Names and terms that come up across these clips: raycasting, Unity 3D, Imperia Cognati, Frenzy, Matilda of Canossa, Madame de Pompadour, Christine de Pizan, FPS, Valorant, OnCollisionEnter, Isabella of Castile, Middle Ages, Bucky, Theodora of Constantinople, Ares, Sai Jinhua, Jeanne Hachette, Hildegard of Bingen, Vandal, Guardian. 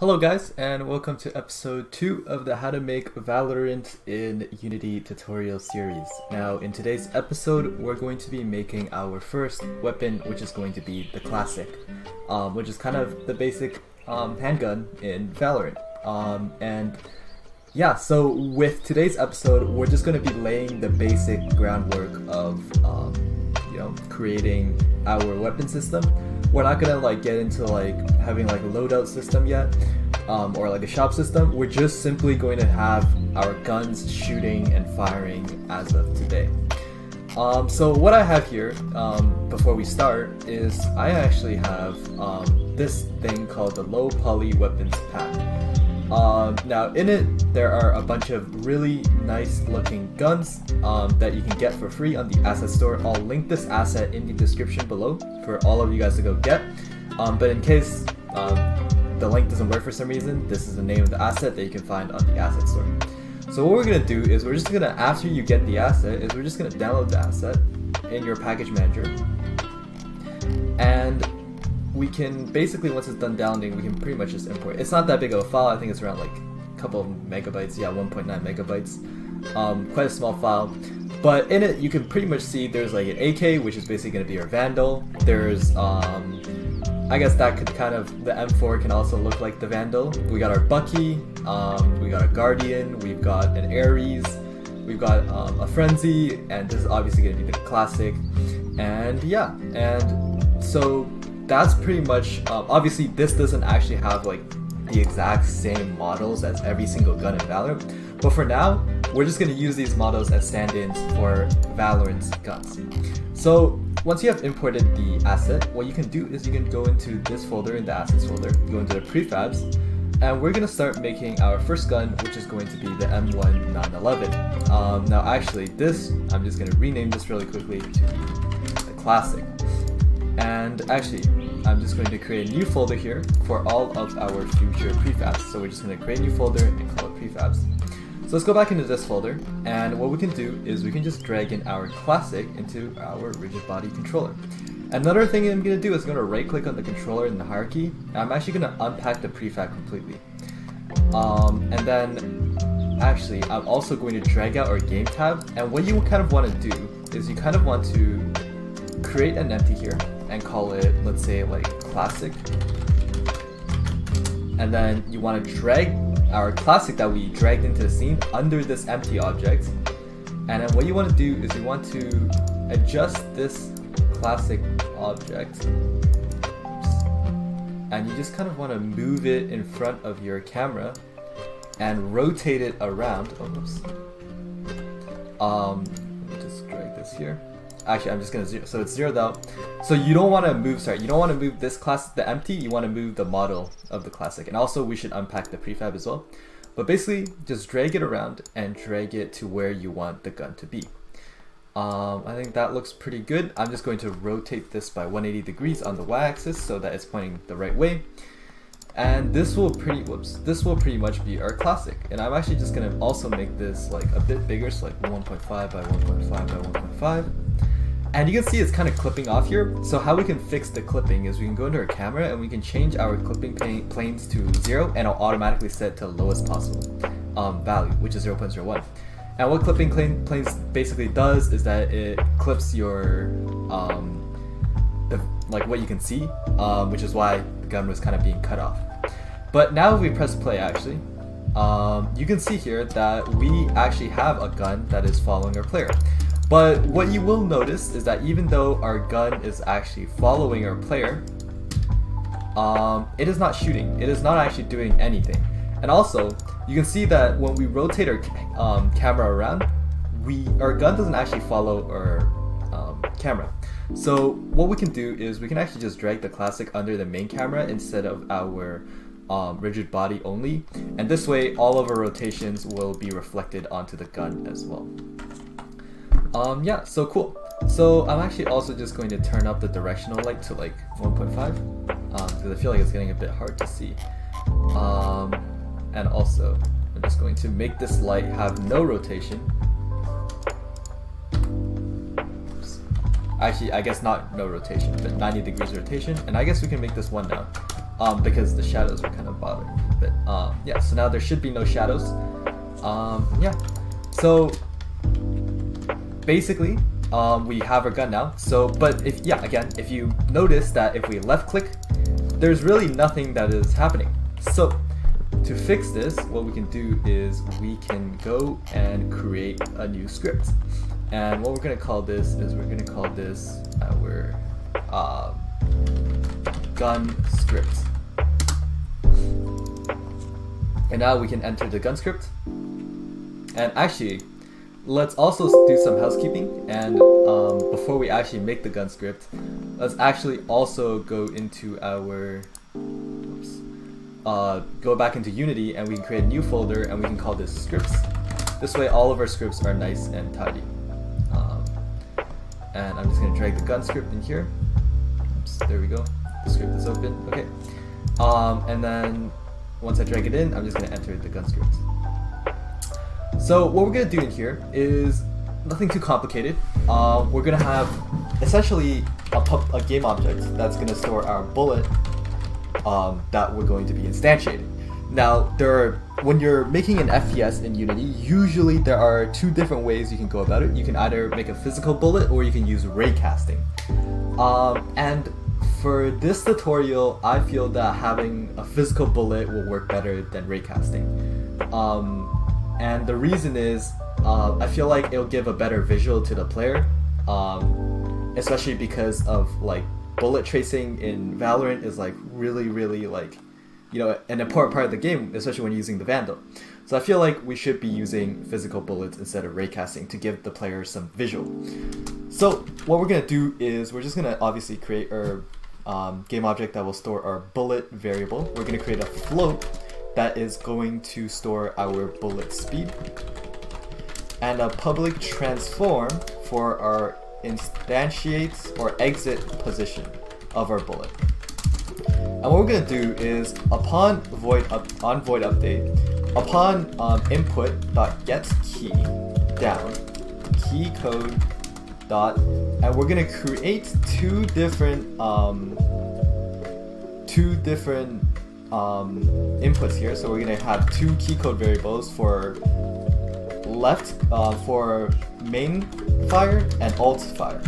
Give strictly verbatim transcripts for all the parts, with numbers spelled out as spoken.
Hello guys, and welcome to episode two of the How to Make Valorant in Unity tutorial series. Now in today's episode, we're going to be making our first weapon, which is going to be the classic, um, which is kind of the basic um, handgun in Valorant. Um, and yeah, so with today's episode, we're just going to be laying the basic groundwork of um, you know, creating our weapon system. We're not gonna like get into like having like a loadout system yet, um, or like a shop system. We're just simply going to have our guns shooting and firing as of today. Um, so what I have here um, before we start is I actually have um, this thing called the Low Poly Weapons Pack. Um, now in it there are a bunch of really nice looking guns um, that you can get for free on the asset store. I'll link this asset in the description below for all of you guys to go get, um, but in case um, the link doesn't work for some reason, this is the name of the asset that you can find on the asset store. So what we're going to do is we're just going to, after you get the asset, is we're just going to download the asset in your package manager, and we can basically, once it's done downloading, we can pretty much just import. It's not that big of a file. I think it's around like a couple of megabytes. Yeah, one point nine megabytes. Um, quite a small file. But in it, you can pretty much see there's like an A K, which is basically going to be your Vandal. There's, um, I guess that could kind of, the M four can also look like the Vandal. We got our Bucky. Um, we got a Guardian. We've got an Ares. We've got um, a Frenzy. And this is obviously going to be the classic. And yeah, and so that's pretty much, um, obviously this doesn't actually have like the exact same models as every single gun in Valorant, but for now, we're just going to use these models as stand-ins for Valorant's guns. So once you have imported the asset, what you can do is you can go into this folder, in the assets folder, go into the prefabs, and we're going to start making our first gun, which is going to be the M nineteen eleven. Um, now actually this, I'm just going to rename this really quickly to the classic. And actually, I'm just going to create a new folder here for all of our future prefabs. So we're just going to create a new folder and call it prefabs. So let's go back into this folder, and what we can do is we can just drag in our classic into our rigid body controller. Another thing I'm going to do is going to right click on the controller in the hierarchy, and I'm actually going to unpack the prefab completely. Um, and then actually, I'm also going to drag out our game tab, and what you kind of want to do is you kind of want to create an empty here and call it, let's say, like classic, and then you want to drag our classic that we dragged into the scene under this empty object, and then what you want to do is you want to adjust this classic object, and you just kind of want to move it in front of your camera and rotate it around. Oops. Um, let me just drag this here. Actually, I'm just gonna zero, so it's zeroed out. So you don't want to move. Sorry, you don't want to move this class, the empty. You want to move the model of the classic, and also we should unpack the prefab as well. But basically, just drag it around and drag it to where you want the gun to be. Um, I think that looks pretty good. I'm just going to rotate this by one hundred eighty degrees on the y-axis so that it's pointing the right way, and this will pretty. Whoops. This will pretty much be our classic. And I'm actually just gonna also make this like a bit bigger, so like one point five by one point five by one point five. And you can see it's kind of clipping off here. So how we can fix the clipping is we can go into our camera and we can change our clipping planes to zero, and it'll automatically set to lowest possible um, value, which is zero point zero one. And what clipping planes basically does is that it clips your, um, the, like what you can see, um, which is why the gun was kind of being cut off. But now if we press play actually, um, you can see here that we actually have a gun that is following our player. But what you will notice is that even though our gun is actually following our player, um, it is not shooting. It is not actually doing anything. And also, you can see that when we rotate our um, camera around, we our gun doesn't actually follow our um, camera. So what we can do is we can actually just drag the classic under the main camera instead of our um, rigid body only. And this way, all of our rotations will be reflected onto the gun as well. Um, yeah, so cool. So I'm actually also just going to turn up the directional light to like one point five, because um, I feel like it's getting a bit hard to see. Um, and also, I'm just going to make this light have no rotation. Oops. Actually, I guess not no rotation, but ninety degrees rotation. And I guess we can make this one now. um, because the shadows were kind of bothering me. But um, yeah, so now there should be no shadows. Um, yeah, so basically um, we have our gun now. So, but if yeah, again, if you notice that if we left click, there's really nothing that is happening. So to fix this, what we can do is we can go and create a new script. And what we're going to call this is we're going to call this our uh, gun script. And now we can enter the gun script. And actually, let's also do some housekeeping. And um, before we actually make the gun script, let's actually also go into our, oops, uh, go back into Unity, and we can create a new folder, and we can call this scripts. This way, all of our scripts are nice and tidy. Um, and I'm just gonna drag the gun script in here. Oops, there we go. The script is open. Okay. Um, and then once I drag it in, I'm just gonna enter the gun script. So what we're gonna do in here is nothing too complicated. Uh, we're gonna have essentially a, pub a game object that's gonna store our bullet um, that we're going to be instantiating. Now, there are, when you're making an F P S in Unity, usually there are two different ways you can go about it. You can either make a physical bullet or you can use raycasting. Um, and for this tutorial, I feel that having a physical bullet will work better than raycasting. Um, and the reason is, uh, I feel like it'll give a better visual to the player, um, especially because of like bullet tracing in Valorant is like really, really like, you know, an important part of the game, especially when using the Vandal. So I feel like we should be using physical bullets instead of raycasting to give the player some visual. So what we're gonna do is we're just gonna obviously create our um, game object that will store our bullet variable. We're gonna create a float that is going to store our bullet speed, and a public transform for our instantiate or exit position of our bullet. And what we're going to do is, upon void up, on void update, upon um, input dot gets key down key code dot, and we're going to create two different um, two different um, inputs here. So we're going to have two key code variables for left uh, for main fire and alt fire.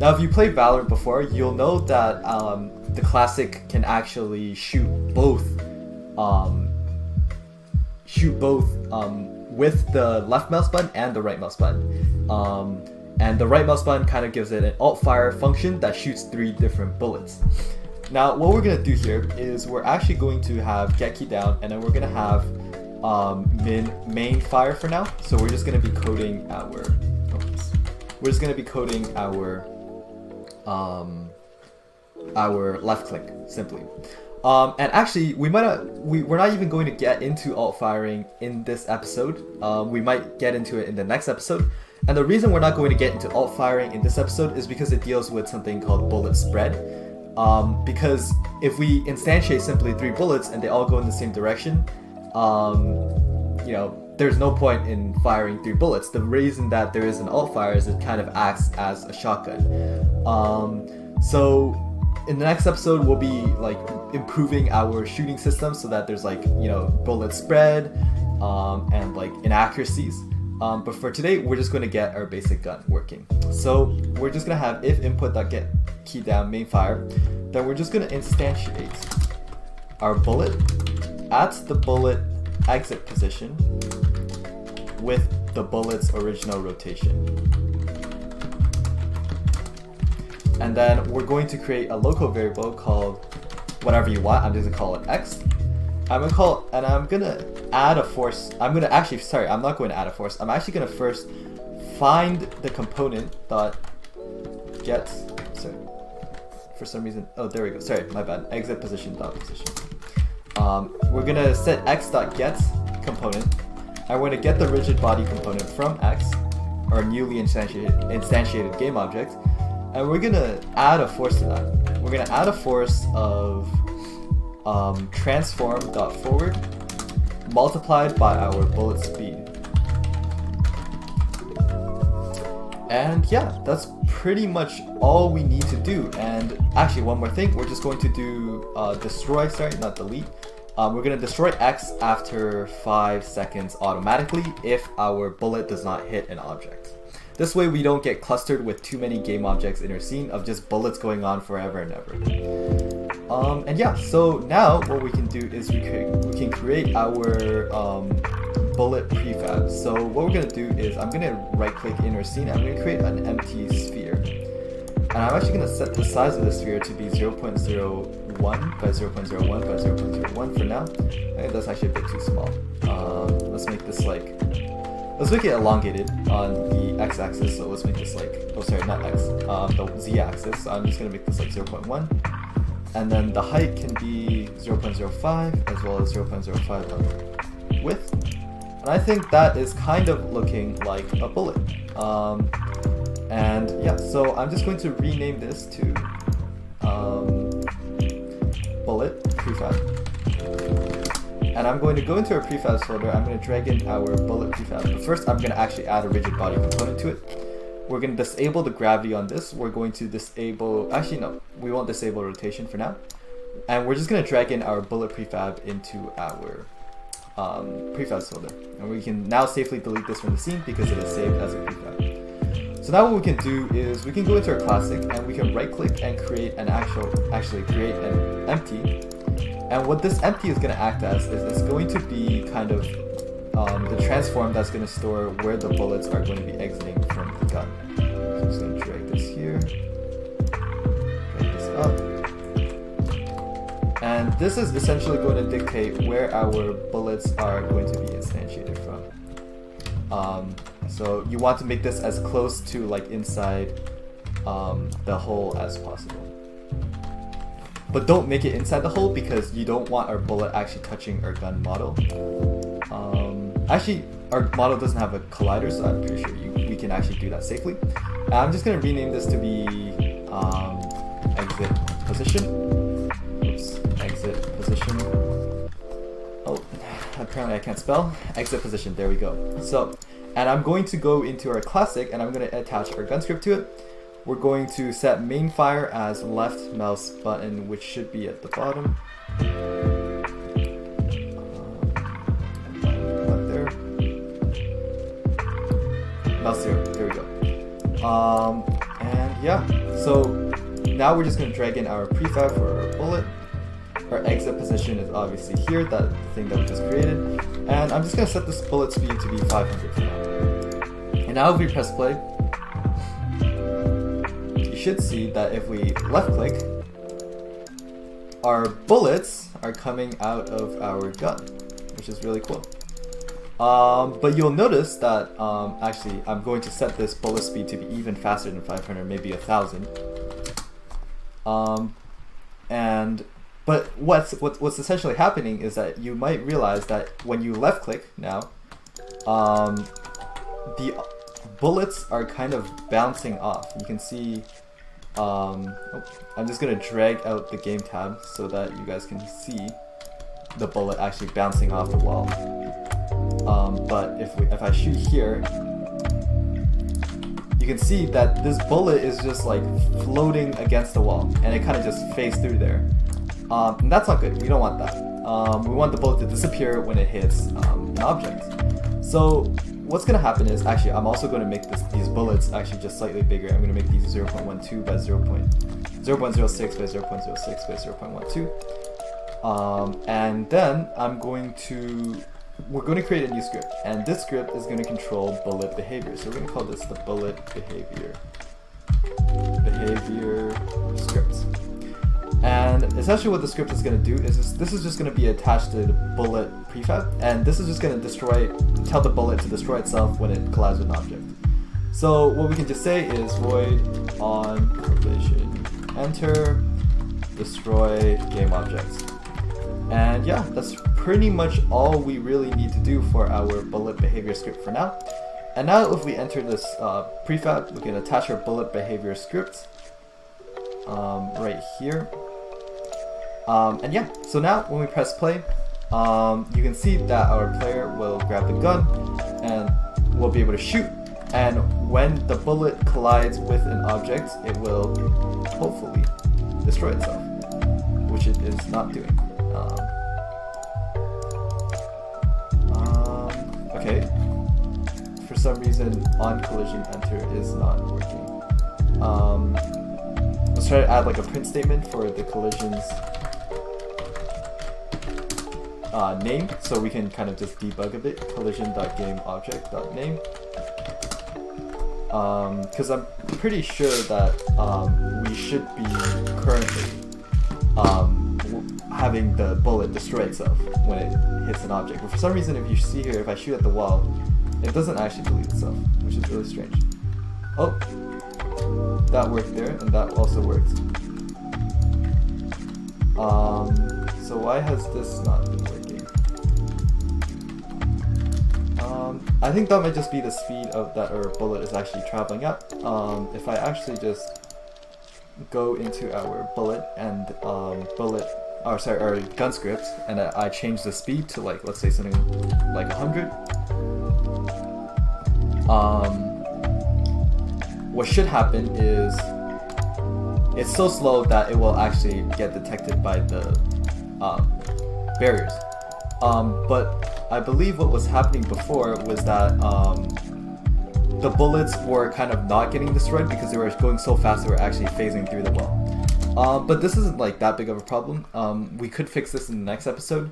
Now, if you played Valorant before, you'll know that. Um, The classic can actually shoot both, um, shoot both um, with the left mouse button and the right mouse button, um, and the right mouse button kind of gives it an alt fire function that shoots three different bullets. Now, what we're gonna do here is we're actually going to have get key down, and then we're gonna have um, min main fire for now. So we're just gonna be coding our, oops, we're just gonna be coding our. Um, our left click simply, um, and actually we might not, we, we're not even going to get into alt firing in this episode. Um, we might get into it in the next episode, and the reason we're not going to get into alt firing in this episode is because it deals with something called bullet spread, um, because if we instantiate simply three bullets and they all go in the same direction, um, you know, there's no point in firing three bullets. The reason that there is an alt fire is it kind of acts as a shotgun. Um, so in the next episode, we'll be like improving our shooting system so that there's like, you know, bullet spread um, and like inaccuracies. Um, but for today, we're just going to get our basic gun working. So we're just going to have if input.get key down main fire. Then we're just going to instantiate our bullet at the bullet exit position with the bullet's original rotation. And then we're going to create a local variable called whatever you want. I'm just gonna call it X. I'm gonna call, and I'm gonna add a force. I'm gonna actually, sorry, I'm not going to add a force. I'm actually gonna first find the component dot get, sorry, for some reason, oh, there we go. Sorry, my bad, exit position dot position. Um, we're gonna set X dot get component. And we're gonna get the rigid body component from X, our newly instantiated, instantiated game object. And we're gonna add a force to that. We're gonna add a force of um, transform.forward multiplied by our bullet speed. And yeah, that's pretty much all we need to do. And actually one more thing, we're just going to do uh, destroy, sorry, not delete. Um, we're going to destroy X after five seconds automatically if our bullet does not hit an object. This way we don't get clustered with too many game objects in our scene of just bullets going on forever and ever. Um, and yeah, so now what we can do is we can, we can create our um, bullet prefab. So what we're going to do is I'm going to right click in our scene, I'm going to create an empty sphere. And I'm actually going to set the size of the sphere to be zero point zero one by zero point zero one by zero point zero one for now. I think that's actually a bit too small. Um, let's make this like, let's make it elongated on the x-axis. So let's make this like, oh sorry, not x, um, the z-axis. So I'm just going to make this like zero point one. And then the height can be zero point zero five as well as zero point zero five on width. And I think that is kind of looking like a bullet. Um, And yeah, so I'm just going to rename this to um, bullet prefab. And I'm going to go into our prefabs folder, I'm going to drag in our bullet prefab. But first I'm going to actually add a rigid body component to it. We're going to disable the gravity on this. We're going to disable, actually no, we won't disable rotation for now. And we're just going to drag in our bullet prefab into our um, prefabs folder. And we can now safely delete this from the scene because it is saved as a prefab. So now what we can do is we can go into our classic and we can right click and create an actual, actually create an empty. And what this empty is going to act as is it's going to be kind of um, the transform that's going to store where the bullets are going to be exiting from the gun. So I'm just going to drag this here, drag this up. And this is essentially going to dictate where our bullets are going to be instantiated from. Um, So you want to make this as close to like inside um, the hole as possible. But don't make it inside the hole because you don't want our bullet actually touching our gun model. Um, actually, our model doesn't have a collider, so I'm pretty sure you, we can actually do that safely. And I'm just going to rename this to be um, exit position. Oops, exit position. Oh, apparently I can't spell. Exit position, there we go. So. And I'm going to go into our classic and I'm going to attach our gun script to it. We're going to set main fire as left mouse button, which should be at the bottom. Um, there. Mouse zero, there we go. Um, and yeah, so now we're just going to drag in our prefab for our bullet. Our exit position is obviously here, that thing that we just created. And I'm just going to set this bullet speed to be five hundred for now. And now if we press play, you should see that if we left click, our bullets are coming out of our gun, which is really cool. Um, but you'll notice that, um, actually, I'm going to set this bullet speed to be even faster than five hundred, maybe one thousand. Um, and But what's, what's essentially happening is that you might realize that when you left click now, um, the bullets are kind of bouncing off. You can see, um, oh, I'm just going to drag out the game tab so that you guys can see the bullet actually bouncing off the wall. Um, but if, we, if I shoot here, you can see that this bullet is just like floating against the wall and it kind of just phased through there. Um, and that's not good, we don't want that. Um, we want the bullet to disappear when it hits um, an object. So what's going to happen is, actually I'm also going to make this, these bullets actually just slightly bigger. I'm going to make these zero point one two by zero point zero six by zero point zero six by zero point one two. Um, and then I'm going to, we're going to create a new script. And this script is going to control bullet behavior. So we're going to call this the bullet behavior, behavior scripts. And essentially what the script is going to do is this, this is just going to be attached to the bullet prefab, and this is just going to destroy, tell the bullet to destroy itself when it collides with an object. So what we can just say is void OnCollisionEnter destroy game objects. And yeah, that's pretty much all we really need to do for our bullet behavior script for now. And now if we enter this uh, prefab, we can attach our bullet behavior script um, right here. Um, and yeah, so now when we press play, um, you can see that our player will grab the gun and we'll be able to shoot. and when the bullet collides with an object, it will hopefully destroy itself, which it is not doing. Um, um, okay, for some reason OnCollisionEnter is not working. Um, let's try to add like a print statement for the collisions Uh, name, so we can kind of just debug a bit. Collision dot game object dot name, because um, I'm pretty sure that um, we should be currently um, having the bullet destroy itself when it hits an object. But for some reason, if you see here, if I shoot at the wall, it doesn't actually delete itself, which is really strange. Oh, that worked there, and that also worked. Um, so why has this not been working? Um, I think that might just be the speed of that our bullet is actually traveling up. Um, if I actually just go into our bullet and um, bullet, or sorry, our gun script, and I, I change the speed to like, let's say something like one hundred. Um, what should happen is it's so slow that it will actually get detected by the um, barriers. Um, but I believe what was happening before was that um, the bullets were kind of not getting destroyed because they were going so fast they were actually phasing through the wall. Uh, but this isn't like that big of a problem. Um, we could fix this in the next episode.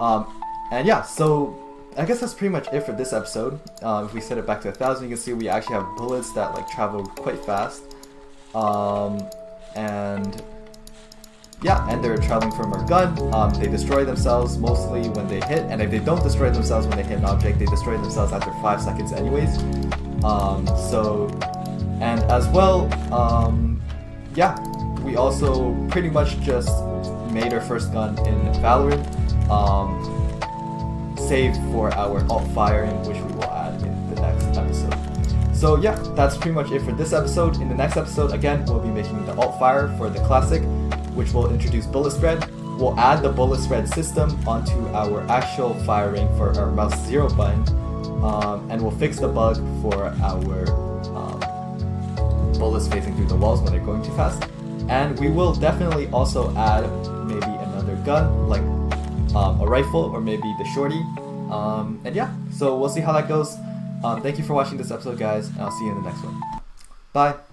Um, and yeah, so I guess that's pretty much it for this episode. Uh, if we set it back to one thousand, you can see we actually have bullets that like travel quite fast. Um, and... Yeah, and they're traveling from our gun. Um, they destroy themselves mostly when they hit, and if they don't destroy themselves when they hit an object, they destroy themselves after five seconds anyways. Um, so, and as well, um, yeah, we also pretty much just made our first gun in Valorant, um, save for our alt-firing, which we will add in the next episode. So yeah, that's pretty much it for this episode. In the next episode, again, we'll be making the alt-fire for the classic, which will introduce bullet spread. We'll add the bullet spread system onto our actual firing for our mouse zero button, um, and we'll fix the bug for our um, bullets facing through the walls when they're going too fast. And we will definitely also add maybe another gun, like um, a rifle or maybe the shorty. Um, and yeah, so we'll see how that goes. Um, thank you for watching this episode, guys, and I'll see you in the next one. Bye!